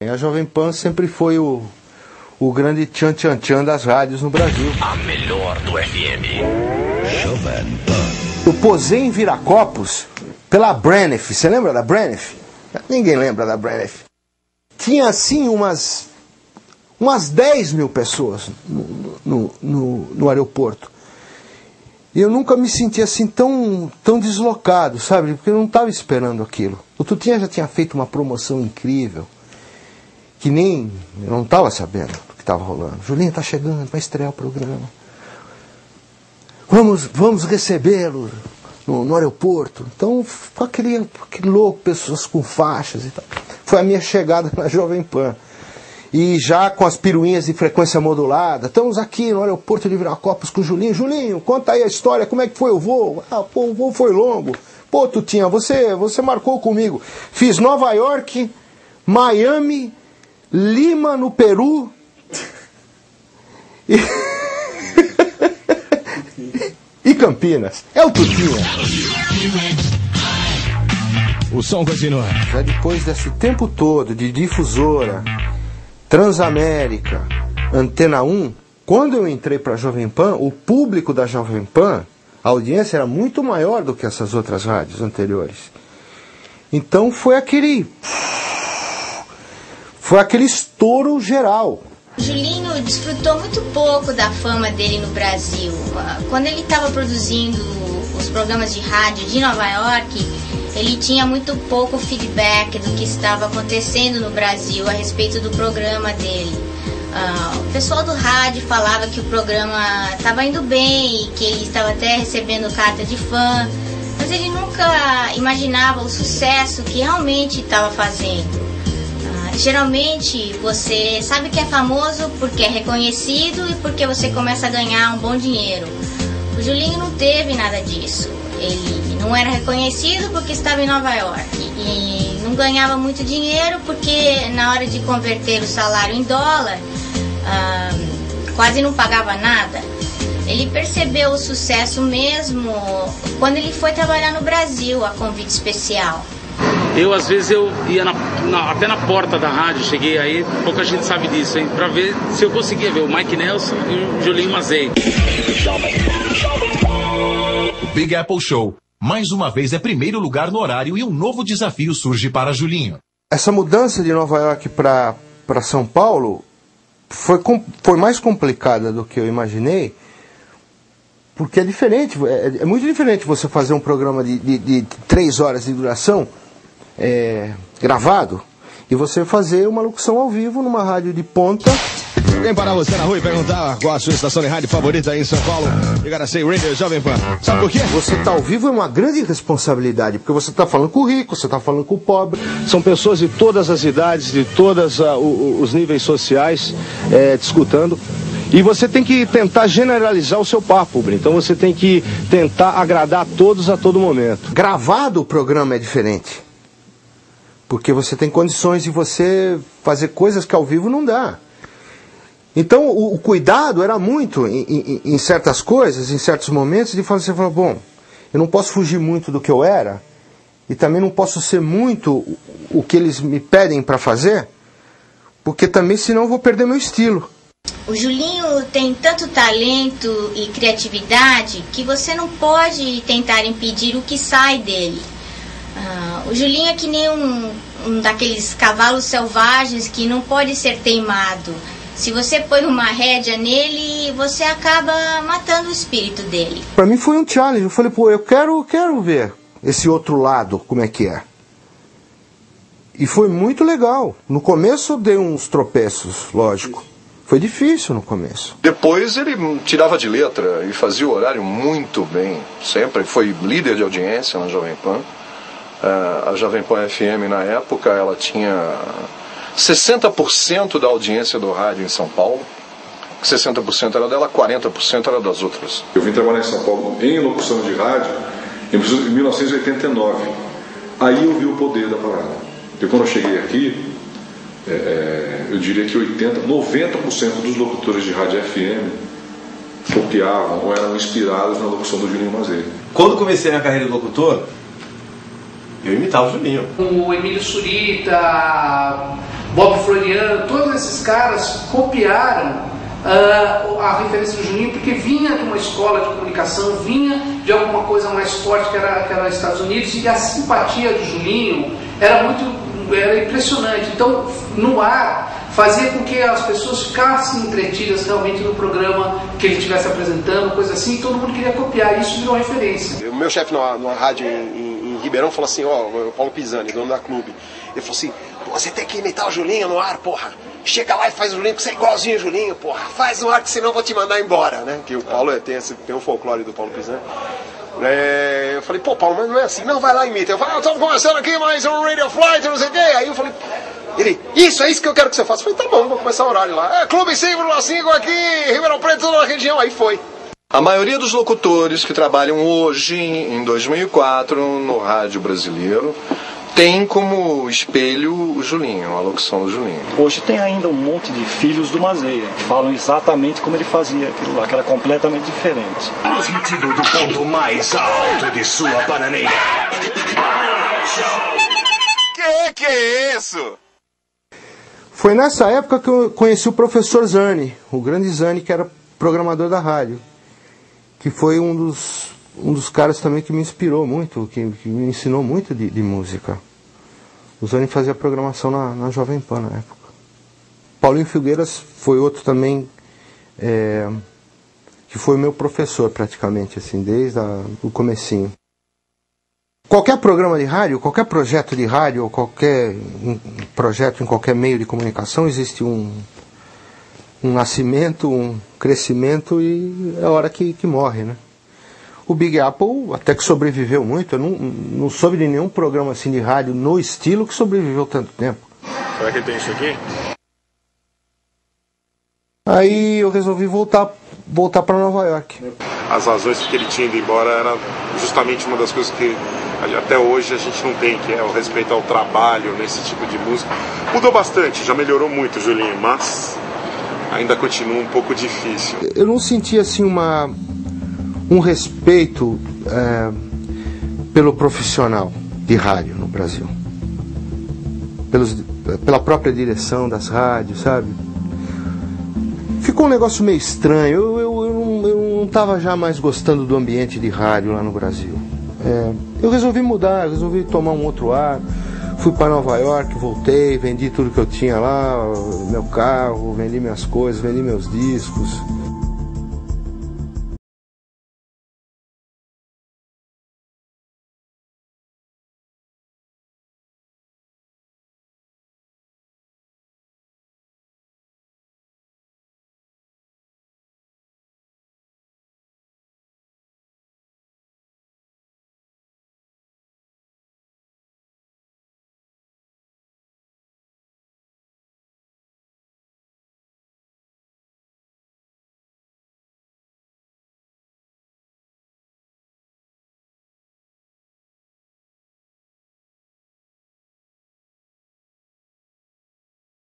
A Jovem Pan sempre foi o grande tchan-tchan-tchan das rádios no Brasil. A melhor do FM. Jovem Pan. Eu posei em Viracopos pela Braniff. Você lembra da Braniff? Ninguém lembra da Braniff. Tinha assim umas 10 mil pessoas no aeroporto. E eu nunca me senti assim tão deslocado, sabe? Porque eu não estava esperando aquilo. O Tutinha já tinha feito uma promoção incrível. Que nem... eu não estava sabendo do que estava rolando. Julinho está chegando, vai estrear o programa. Vamos recebê-lo no aeroporto. Então, ficou aquele louco, pessoas com faixas e tal. Foi a minha chegada na Jovem Pan. E já com as piruinhas de frequência modulada. Estamos aqui no aeroporto de Viracopos com o Julinho. Julinho, conta aí a história, como é que foi o voo? Ah, pô, o voo foi longo. Pô, Tutinha, você marcou comigo. Fiz Nova York, Miami... Lima, no Peru, e Campinas. É o Tutinha. O som continua. Já depois desse tempo todo de difusora, Transamérica, Antena 1, quando eu entrei para a Jovem Pan, o público da Jovem Pan, a audiência era muito maior do que essas outras rádios anteriores. Então foi aquele estouro geral. Julinho desfrutou muito pouco da fama dele no Brasil. Quando ele estava produzindo os programas de rádio de Nova York, ele tinha muito pouco feedback do que estava acontecendo no Brasil a respeito do programa dele. O pessoal do rádio falava que o programa estava indo bem e que ele estava até recebendo carta de fã, mas ele nunca imaginava o sucesso que realmente estava fazendo. Geralmente você sabe que é famoso porque é reconhecido e porque você começa a ganhar um bom dinheiro. O Julinho não teve nada disso. Ele não era reconhecido porque estava em Nova York e não ganhava muito dinheiro porque na hora de converter o salário em dólar, quase não pagava nada. Ele percebeu o sucesso mesmo quando ele foi trabalhar no Brasil a convite especial. Eu, às vezes, eu ia até na porta da rádio, cheguei aí, pouca gente sabe disso, hein? Pra ver se eu conseguia ver o Mike Nelson e o Julinho Mazzei. O Big Apple Show, mais uma vez, é primeiro lugar no horário e um novo desafio surge para Julinho. Essa mudança de Nova York para São Paulo foi mais complicada do que eu imaginei, porque é diferente, é muito diferente você fazer um programa de 3 horas de duração, gravado, e você fazer uma locução ao vivo numa rádio de ponta. Vem parar você na rua e perguntar qual a sua estação de rádio favorita aí em São Paulo. Chegar a ser Radio Jovem Pan. Sabe por quê? Você tá ao vivo é uma grande responsabilidade, porque você tá falando com o rico, você tá falando com o pobre. São pessoas de todas as idades, de todos os níveis sociais, discutindo. E você tem que tentar generalizar o seu papo, então você tem que tentar agradar a todos a todo momento. Gravado o programa é diferente, porque você tem condições de você fazer coisas que ao vivo não dá. Então o cuidado era muito em certas coisas, em certos momentos, de você falar, bom, eu não posso fugir muito do que eu era, e também não posso ser muito o que eles me pedem para fazer, porque também senão eu vou perder meu estilo. O Julinho tem tanto talento e criatividade que você não pode tentar impedir o que sai dele. O Julinho é que nem um daqueles cavalos selvagens que não pode ser teimado. Se você põe uma rédea nele, você acaba matando o espírito dele. Para mim foi um challenge. Eu falei, pô, eu quero ver esse outro lado, como é que é. E foi muito legal. No começo eu dei uns tropeços, lógico. Foi difícil no começo. Depois ele tirava de letra e fazia o horário muito bem. Sempre foi líder de audiência na Jovem Pan. A Jovem Pan FM, na época, ela tinha 60% da audiência do rádio em São Paulo. 60% era dela, 40% era das outras. Eu vim trabalhar em São Paulo em locução de rádio em 1989. Aí eu vi o poder da parada. E quando eu cheguei aqui... eu diria que 90% dos locutores de rádio FM copiavam ou eram inspirados na locução do Julinho Mazzei. Quando comecei na carreira de locutor, eu imitava o Julinho. O Emílio Surita, Bob Floriano, todos esses caras copiaram a referência do Julinho, porque vinha de uma escola de comunicação, vinha de alguma coisa mais forte que era Estados Unidos, e a simpatia do Julinho era impressionante. Então, no ar, fazia com que as pessoas ficassem entretidas realmente no programa que ele estivesse apresentando, coisa assim, e todo mundo queria copiar, isso virou referência. O meu chefe numa rádio em Ribeirão falou assim, ó, Paulo Pisani, dono da Clube, ele falou assim, você tem que imitar o Julinho no ar, porra, chega lá e faz o Julinho, que você é igualzinho o Julinho, porra, faz no ar que senão eu vou te mandar embora, né, que o Paulo tem o folclore do Paulo Pisani. Eu falei, pô, Paulo, mas não é assim, não, vai lá e imita. Eu falei, eu tô começando aqui mais um Radio Flight, não sei o quê. Aí eu falei, ele, isso que eu quero que você faça. Eu falei, tá bom, vou começar o horário lá. Clube 5,5 aqui, Ribeirão Preto, toda a região. Aí foi. A maioria dos locutores que trabalham hoje, em 2004, no rádio brasileiro, tem como espelho o Julinho, a locução do Julinho. Hoje tem ainda um monte de filhos do Mazzei, que falam exatamente como ele fazia aquilo lá, que era completamente diferente. Transmitido do ponto mais alto de sua bananeira. Que é isso? Foi nessa época que eu conheci o professor Zani, o grande Zani, que era programador da rádio, que foi um dos caras também que me inspirou muito, que me ensinou muito de música. O Zani fazia programação na Jovem Pan na época. Paulinho Figueiras foi outro também, que foi meu professor praticamente, assim, desde o comecinho. Qualquer programa de rádio, qualquer projeto de rádio, ou qualquer projeto em qualquer meio de comunicação, existe um nascimento, um crescimento e é a hora que morre, né? O Big Apple até que sobreviveu muito, eu não soube de nenhum programa assim de rádio no estilo que sobreviveu tanto tempo. Será que tem isso aqui? Aí eu resolvi voltar para Nova York. As razões que ele tinha ido embora era justamente uma das coisas que até hoje a gente não tem, que é o respeito ao trabalho nesse tipo de música. Mudou bastante, já melhorou muito, Julinho, mas ainda continua um pouco difícil. Eu não senti assim um respeito pelo profissional de rádio no Brasil, pela própria direção das rádios, sabe? Ficou um negócio meio estranho, eu não estava já mais gostando do ambiente de rádio lá no Brasil. Eu resolvi mudar, resolvi tomar um outro ar, fui para Nova York, voltei, vendi tudo que eu tinha lá, meu carro, vendi minhas coisas, vendi meus discos.